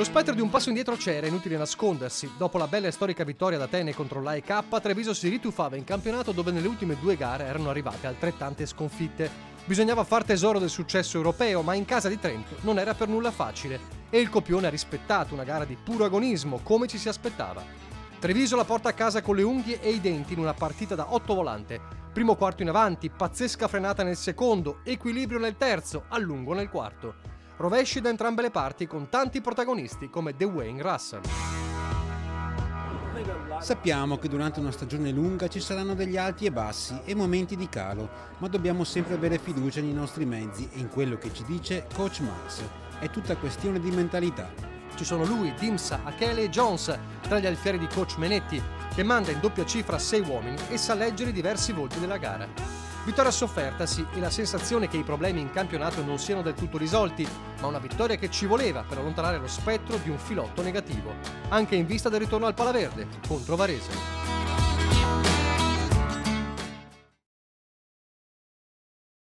Lo spettro di un passo indietro c'era, inutile nascondersi. Dopo la bella e storica vittoria ad Atene contro l'AEK, Treviso si ritufava in campionato dove nelle ultime due gare erano arrivate altrettante sconfitte. Bisognava far tesoro del successo europeo, ma in casa di Trento non era per nulla facile e il copione ha rispettato una gara di puro agonismo, come ci si aspettava. Treviso la porta a casa con le unghie e i denti in una partita da 8 volante. Primo quarto in avanti, pazzesca frenata nel secondo, equilibrio nel terzo, allungo nel quarto. Rovesci da entrambe le parti con tanti protagonisti come Dewayne Russell. Sappiamo che durante una stagione lunga ci saranno degli alti e bassi e momenti di calo, ma dobbiamo sempre avere fiducia nei nostri mezzi e in quello che ci dice Coach Max. È tutta questione di mentalità. Ci sono lui, Dimsa, Akele e Jones, tra gli alfieri di Coach Menetti, che manda in doppia cifra 6 uomini e sa leggere i diversi volti della gara. Vittoria sofferta, sì, e la sensazione che i problemi in campionato non siano del tutto risolti, ma una vittoria che ci voleva per allontanare lo spettro di un filotto negativo, anche in vista del ritorno al Palaverde contro Varese.